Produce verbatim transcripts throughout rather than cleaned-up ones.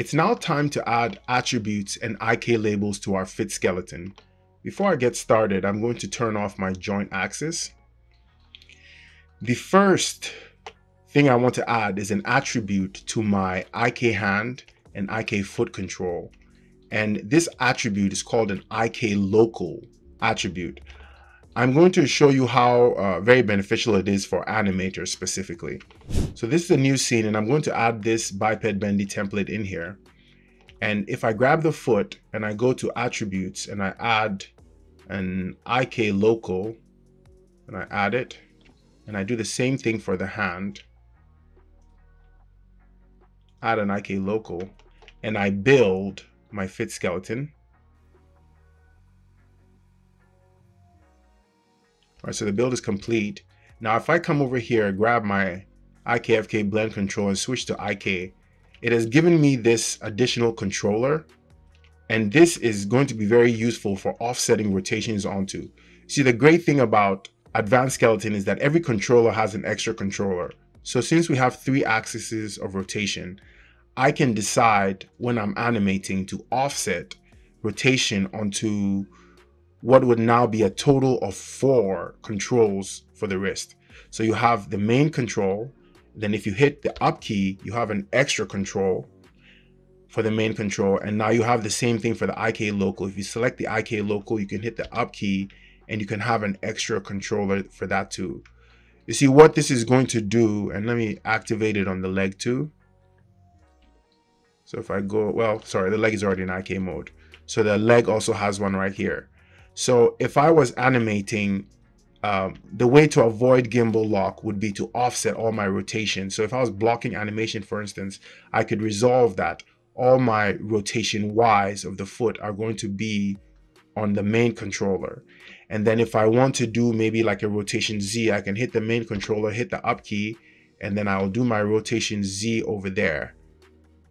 It's now time to add attributes and I K labels to our fit skeleton. Before I get started, I'm going to turn off my joint axis. The first thing I want to add is an attribute to my I K hand and I K foot control. And this attribute is called an I K local attribute. I'm going to show you how uh, very beneficial it is for animators specifically. So this is a new scene, and I'm going to add this biped bendy template in here. And if I grab the foot and I go to attributes and I add an I K local and I add it, and I do the same thing for the hand, add an I K local, and I build my fit skeleton. All right, so the build is complete. Now, if I come over here, grab my I K F K blend control and switch to I K, it has given me this additional controller. And this is going to be very useful for offsetting rotations onto. See, the great thing about Advanced Skeleton is that every controller has an extra controller. So since we have three axes of rotation, I can decide when I'm animating to offset rotation onto what would now be a total of four controls for the wrist. So you have the main control, then if you hit the up key, you have an extra control for the main control. And now you have the same thing for the I K local. If you select the I K local, you can hit the up key and you can have an extra controller for that too. You see what this is going to do, and let me activate it on the leg too. So if I go, well, sorry, the leg is already in I K mode. So the leg also has one right here. So if I was animating, um, the way to avoid gimbal lock would be to offset all my rotation. So if I was blocking animation, for instance, I could resolve that all my rotation Ys of the foot are going to be on the main controller. And then if I want to do maybe like a rotation Z, I can hit the main controller, hit the up key, and then I'll do my rotation Z over there,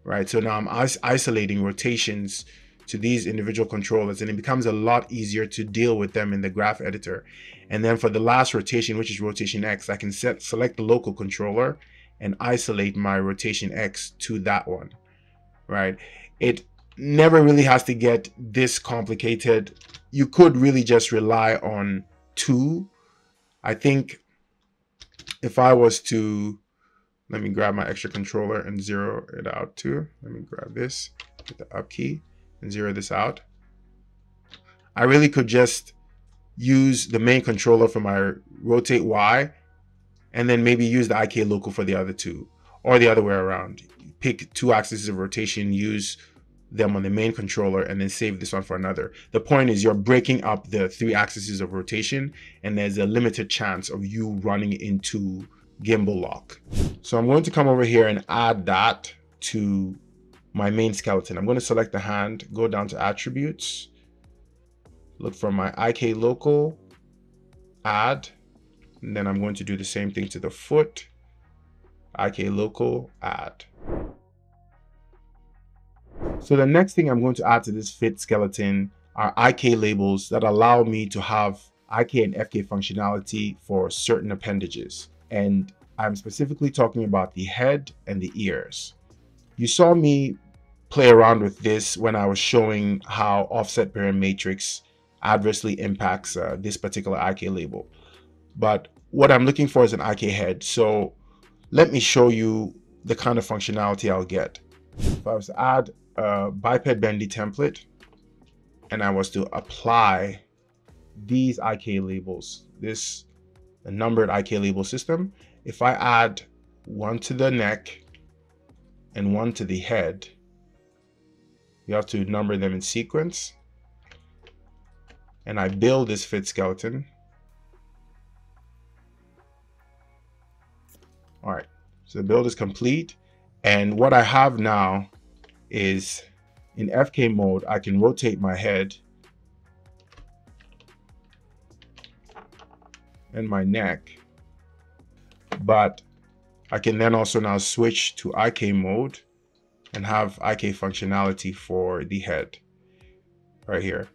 right? So now I'm is- isolating rotations to these individual controllers, and it becomes a lot easier to deal with them in the graph editor. And then for the last rotation, which is rotation X, I can set, select the local controller and isolate my rotation X to that one, right? It never really has to get this complicated. You could really just rely on two. I think if I was to, let me grab my extra controller and zero it out too. Let me grab this, hit the up key, and zero this out. I really could just use the main controller for my rotate Y, and then maybe use the I K local for the other two, or the other way around. Pick two axes of rotation, use them on the main controller, and then save this one for another. The point is you're breaking up the three axes of rotation, and there's a limited chance of you running into gimbal lock. So I'm going to come over here and add that to my main skeleton. I'm going to select the hand, go down to attributes, look for my I K local, add, and then I'm going to do the same thing to the foot, I K local, add. So the next thing I'm going to add to this fit skeleton are I K labels that allow me to have I K and F K functionality for certain appendages. And I'm specifically talking about the head and the ears. You saw me play around with this when I was showing how offset parent matrix adversely impacts uh, this particular I K label. But what I'm looking for is an I K head. So let me show you the kind of functionality I'll get. If I was to add a biped bendy template and I was to apply these I K labels, this numbered I K label system, if I add one to the neck and one to the head, you have to number them in sequence, and I build this fit skeleton. All right, so the build is complete, and what I have now is in F K mode, I can rotate my head and my neck, but I can then also now switch to I K mode and have I K functionality for the head right here.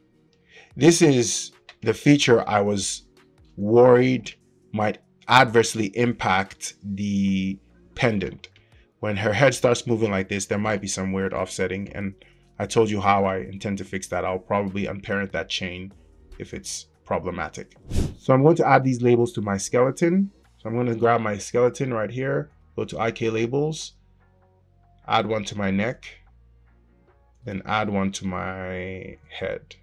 This is the feature I was worried might adversely impact the pendant. when her head starts moving like this, there might be some weird offsetting, and I told you how I intend to fix that. I'll probably unparent that chain if it's problematic. So I'm going to add these labels to my skeleton. So I'm going to grab my skeleton right here, go to I K labels, add one to my neck, then add one to my head.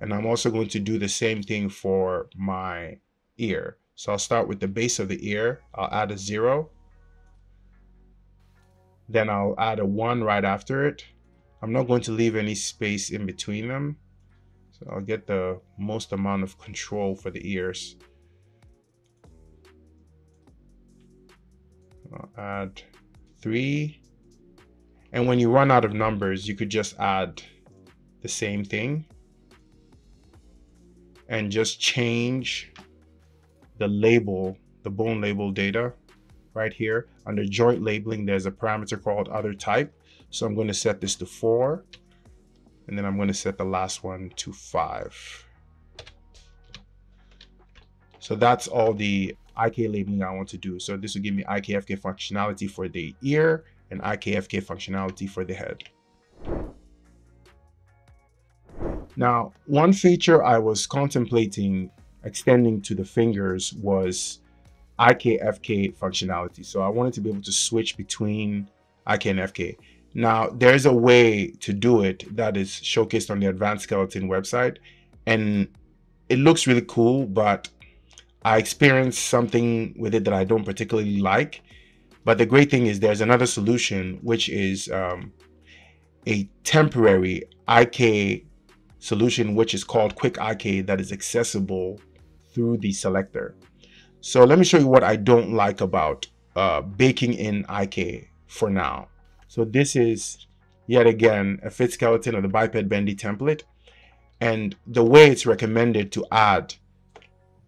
And I'm also going to do the same thing for my ear. So I'll start with the base of the ear. I'll add a zero. Then I'll add a one right after it. I'm not going to leave any space in between them. So I'll get the most amount of control for the ears. I'll add three. And when you run out of numbers, you could just add the same thing and just change the label, the bone label data right here. Under joint labeling, there's a parameter called other type. So I'm going to set this to four, and then I'm going to set the last one to five. So that's all the I K labeling I want to do. So this will give me I K F K functionality for the ear and I K F K functionality for the head. Now, one feature I was contemplating extending to the fingers was I K F K functionality. So I wanted to be able to switch between I K and F K. Now, there's a way to do it that is showcased on the Advanced Skeleton website, and it looks really cool, but I experienced something with it that I don't particularly like. But the great thing is there's another solution, which is um, a temporary I K solution, which is called Quick I K, that is accessible through the selector. So let me show you what I don't like about uh, baking in I K for now. So this is yet again a fit skeleton of the biped bendy template, and the way it's recommended to add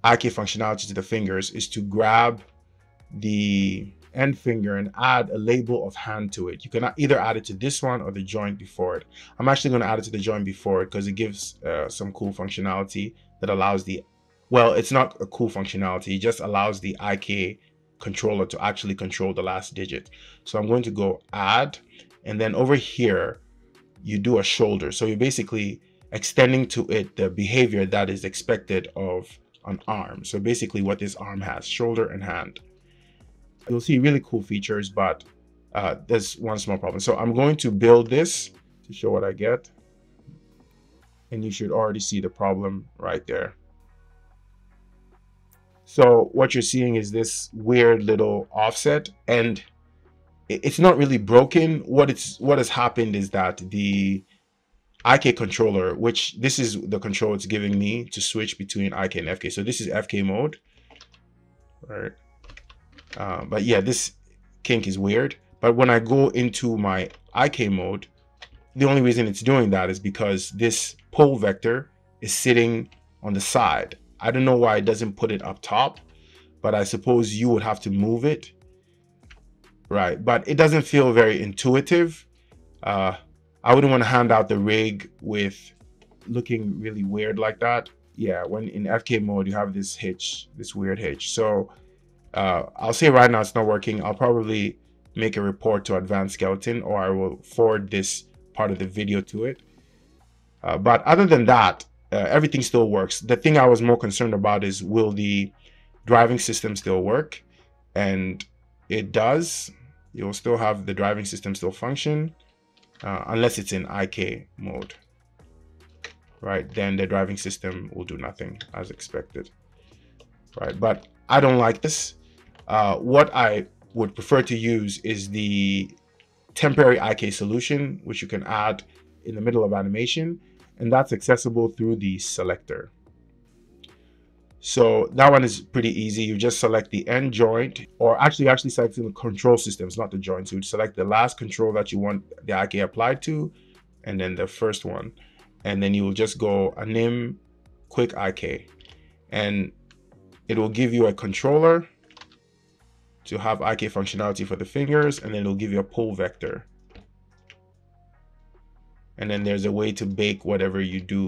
I K functionality to the fingers is to grab the end finger and add a label of hand to it. You can either add it to this one or the joint before it. I'm actually going to add it to the joint before it because it gives uh, some cool functionality that allows the, well, it's not a cool functionality, it just allows the I K controller to actually control the last digit. So I'm going to go add, and then over here you do a shoulder. So you're basically extending to it the behavior that is expected of an arm. So basically what this arm has, shoulder and hand. You'll see really cool features, but uh, there's one small problem. So I'm going to build this to show what I get. And you should already see the problem right there. So what you're seeing is this weird little offset, and it's not really broken. What it's what has happened is that the I K controller, which this is the control it's giving me to switch between I K and F K. So this is F K mode, right? Uh, but yeah, this kink is weird. But when I go into my I K mode, the only reason it's doing that is because this pole vector is sitting on the side. I don't know why it doesn't put it up top, but I suppose you would have to move it, right? But it doesn't feel very intuitive. Uh, I wouldn't want to hand out the rig with looking really weird like that. Yeah, when in F K mode, you have this hitch, this weird hitch. So Uh, I'll say right now it's not working. I'll probably make a report to Advanced Skeleton, or I will forward this part of the video to it. Uh, but other than that, uh, everything still works. The thing I was more concerned about is, will the driving system still work? And it does. You'll still have the driving system still function, uh, unless it's in I K mode, right? Then the driving system will do nothing as expected, right? But I don't like this. Uh, what I would prefer to use is the temporary I K solution, which you can add in the middle of animation, and that's accessible through the selector. So that one is pretty easy. You just select the end joint, or actually, actually selecting the control systems, not the joints. You would select the last control that you want the I K applied to, and then the first one, and then you will just go anim Quick I K, and it will give you a controller to have I K functionality for the fingers, and then it'll give you a pole vector. And then there's a way to bake whatever you do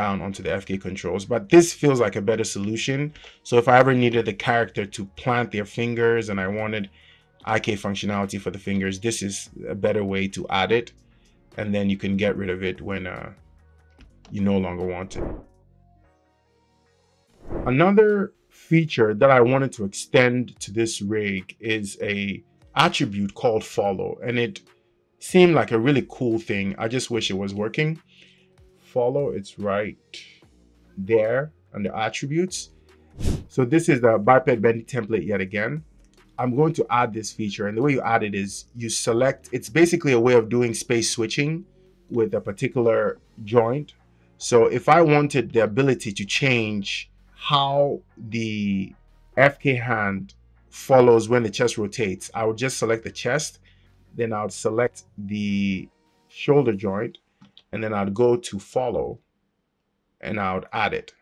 down onto the F K controls. But this feels like a better solution. So if I ever needed the character to plant their fingers and I wanted I K functionality for the fingers, this is a better way to add it, and then you can get rid of it when uh, you no longer want it. Another feature that I wanted to extend to this rig is a attribute called follow, and it seemed like a really cool thing. I just wish it was working. Follow, it's right there under attributes. So this is the biped bendy template yet again. I'm going to add this feature, and the way you add it is you select, it's basically a way of doing space switching with a particular joint. So if I wanted the ability to change how the F K hand follows when the chest rotates, I would just select the chest, then I would select the shoulder joint, and then I'd go to follow and I would add it.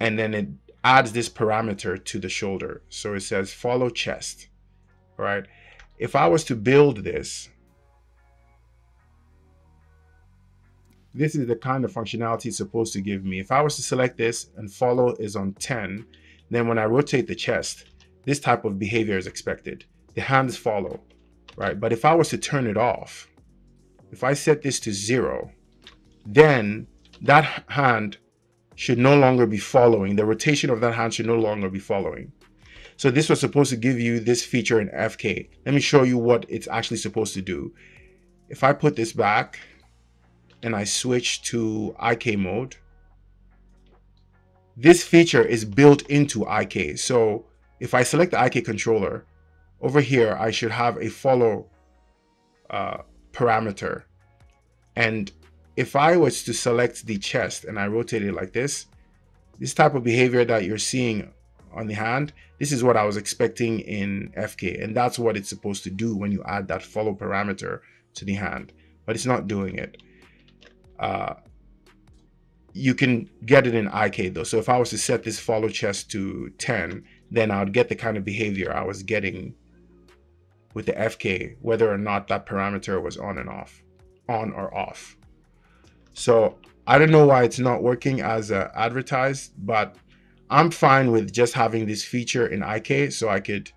And then it adds this parameter to the shoulder. So it says follow chest, right? If I was to build this, this is the kind of functionality it's supposed to give me. If I was to select this and follow is on ten, then when I rotate the chest, this type of behavior is expected. The hands follow, right? But if I was to turn it off, if I set this to zero, then that hand should no longer be following. The rotation of that hand should no longer be following. So this was supposed to give you this feature in F K. Let me show you what it's actually supposed to do. If I put this back and I switch to I K mode, this feature is built into I K. So if I select the I K controller, over here I should have a follow uh, parameter. And if I was to select the chest and I rotate it like this, this type of behavior that you're seeing on the hand, this is what I was expecting in F K. And that's what it's supposed to do when you add that follow parameter to the hand, but it's not doing it. Uh, you can get it in I K though. So if I was to set this follow chest to ten, then I would get the kind of behavior I was getting with the F K, whether or not that parameter was on and off, on or off. So I don't know why it's not working as uh, advertised, but I'm fine with just having this feature in I K. So I could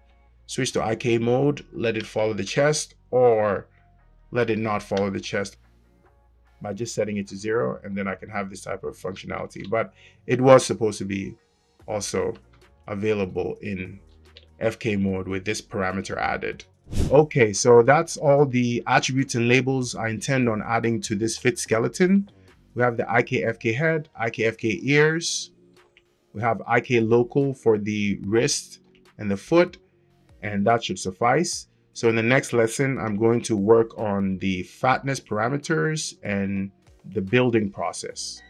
switch to I K mode, let it follow the chest, or let it not follow the chest by just setting it to zero. And then I can have this type of functionality, but it was supposed to be also available in F K mode with this parameter added. Okay, so that's all the attributes and labels I intend on adding to this fit skeleton. We have the I K F K head, I K F K ears. We have I K local for the wrist and the foot, and that should suffice. So in the next lesson, I'm going to work on the fatness parameters and the building process.